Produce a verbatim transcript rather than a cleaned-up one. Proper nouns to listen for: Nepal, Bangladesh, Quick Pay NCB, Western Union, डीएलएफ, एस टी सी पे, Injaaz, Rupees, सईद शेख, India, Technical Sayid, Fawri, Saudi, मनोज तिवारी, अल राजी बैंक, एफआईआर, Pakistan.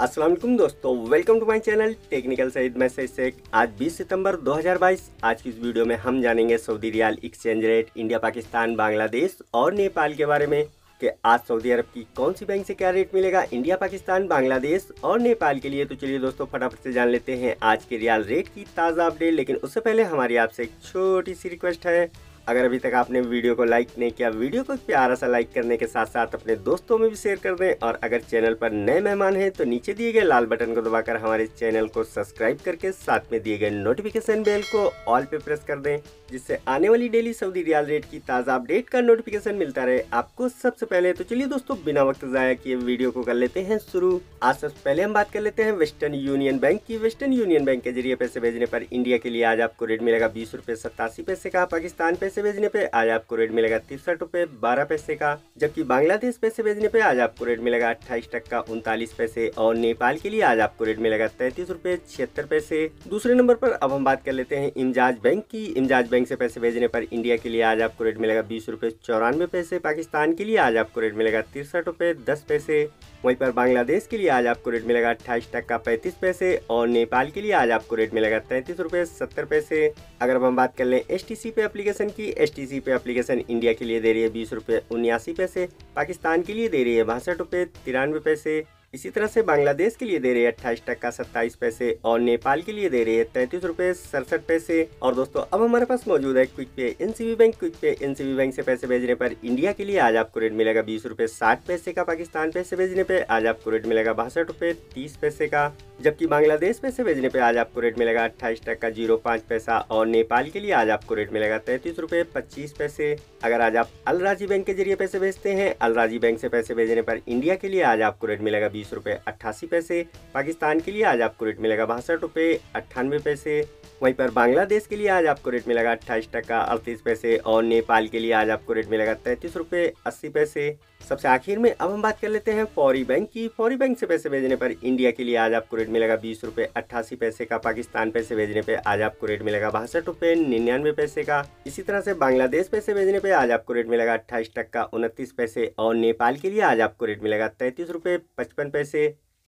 अस्सलाम वालेकुम दोस्तों, welcome to my channel technical Saeed मैं सईद शेख। आज बीस सितंबर दो हज़ार बाईस आज की इस वीडियो में हम जानेंगे Saudi riyal exchange rate, India Pakistan Bangladesh और नेपाल के बारे में कि आज सऊदी अरब की कौन सी बैंक से क्या रेट मिलेगा इंडिया पाकिस्तान बांग्लादेश और नेपाल के लिए। तो चलिए दोस्तों फटाफट से जान लेते हैं आज के रियाल रेट की ताज़ा अपडेट। लेकिन उससे पहले हमारी आपसे एक छोटी सी रिक्वेस्ट है, अगर अभी तक आपने वीडियो को लाइक नहीं किया, वीडियो को प्यारा सा लाइक करने के साथ साथ अपने दोस्तों में भी शेयर कर दें। और अगर चैनल पर नए मेहमान हैं तो नीचे दिए गए लाल बटन को दबाकर हमारे चैनल को सब्सक्राइब करके साथ में दिए गए नोटिफिकेशन बेल को ऑल पे प्रेस कर दें, जिससे आने वाली डेली सऊदी रियाल रेट की ताज़ा अपडेट का नोटिफिकेशन मिलता रहे आपको सबसे पहले। तो चलिए दोस्तों बिना वक्त ज़ाया किए वीडियो को कर लेते हैं शुरू। आज सबसे पहले हम बात कर लेते हैं वेस्टर्न यूनियन बैंक की। वेस्टर्न यूनियन बैंक के जरिए पैसे भेजने पर इंडिया के लिए आज आपको रेट मिलेगा बीस रुपये सतासी पैसे का। पाकिस्तान पैसे भेजने पे आज आपको रेट मिलेगा तिरसठ रुपए बारह पैसे का। जबकि बांग्लादेश पैसे भेजने पे आज आपको रेट मिलेगा अट्ठाईस टक्का उनतालीस पैसे। और नेपाल के लिए आज आपको रेट मिलेगा तैतीस रुपए छिहत्तर पैसे। दूसरे नंबर पर अब हम बात कर लेते हैं इंजाज बैंक की। इंजाज बैंक से पैसे भेजने पर इंडिया के लिए आज आपको रेट मिलेगा बीस रुपए चौरानवे पैसे। पाकिस्तान के लिए आज आपको रेट मिलेगा तिरसठ रुपए दस पैसे। वहीं पर बांग्लादेश के लिए आज आपको रेट मिलेगा अट्ठाईस टक्का पैंतीस पैसे। और नेपाल के लिए आज आपको रेट मिलेगा तैंतीस रुपये सत्तर पैसे। अगर हम बात कर लें एस टी सी पे एप्लीकेशन की, एस टी सी पे एप्लीकेशन इंडिया के लिए दे रही है बीस रुपये उन्यासी पैसे। पाकिस्तान के लिए दे रही है बासठ रुपये तिरानवे पैसे। इसी तरह से बांग्लादेश के लिए दे रही है अट्ठाईस टक्का सत्ताईस पैसे। और नेपाल के लिए दे रही है तैंतीस रुपये सड़सठ पैसे। और दोस्तों अब हमारे पास मौजूद है quick pay NCB bank. Quick pay NCB bank से पैसे भेजने पर इंडिया के लिए आज आपको रेट मिलेगा बीस रुपये साठ पैसे का। पाकिस्तान पैसे भेजने पे आज आपको रेट मिलेगा बासठ रुपये तीस पैसे का। जबकि बांग्लादेश पैसे भेजने पे आज आपको रेट मिलेगा अट्ठाईस टक्का जीरो पाँच पैसा। और नेपाल के लिए आज आपको रेट मिलेगा तैंतीस रुपये पच्चीस पैसे। अगर आज आप अल राजी बैंक के जरिए पैसे भेजते हैं, अल राजी बैंक से पैसे भेजने पर इंडिया के लिए आज आपको रेट मिलेगा बीस रुपये अट्ठासी पैसे। पाकिस्तान के लिए आज आपको रेट मिलेगा बासठ रुपये अट्ठानवे पैसे। वहीं पर बांग्लादेश के लिए आज आपको रेट मिलेगा अट्ठाईस टक्का अड़तीस पैसे। और नेपाल के लिए आज आपको रेट मिलेगा तैंतीस रुपये अस्सी पैसे। सबसे आखिर में अब हम बात कर लेते हैं फौरी बैंक की। फौरी बैंक से पैसे भेजने पर इंडिया के लिए आज आपको रेट मिलेगा बीस रुपये अट्ठासी पैसे का। पाकिस्तान पैसे भेजने पे आज आपको रेट मिलेगा बासठ रुपये निन्यानवे पैसे का। इसी तरह से बांग्लादेश पैसे भेजने पे आज आपको रेट मिलेगा अट्ठाईस टक्का उनतीस पैसे। और नेपाल के लिए आज आपको रेट मिलेगा तैंतीस रुपये पचपन पैसे।